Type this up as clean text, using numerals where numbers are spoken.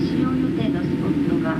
使用予定のスポットが、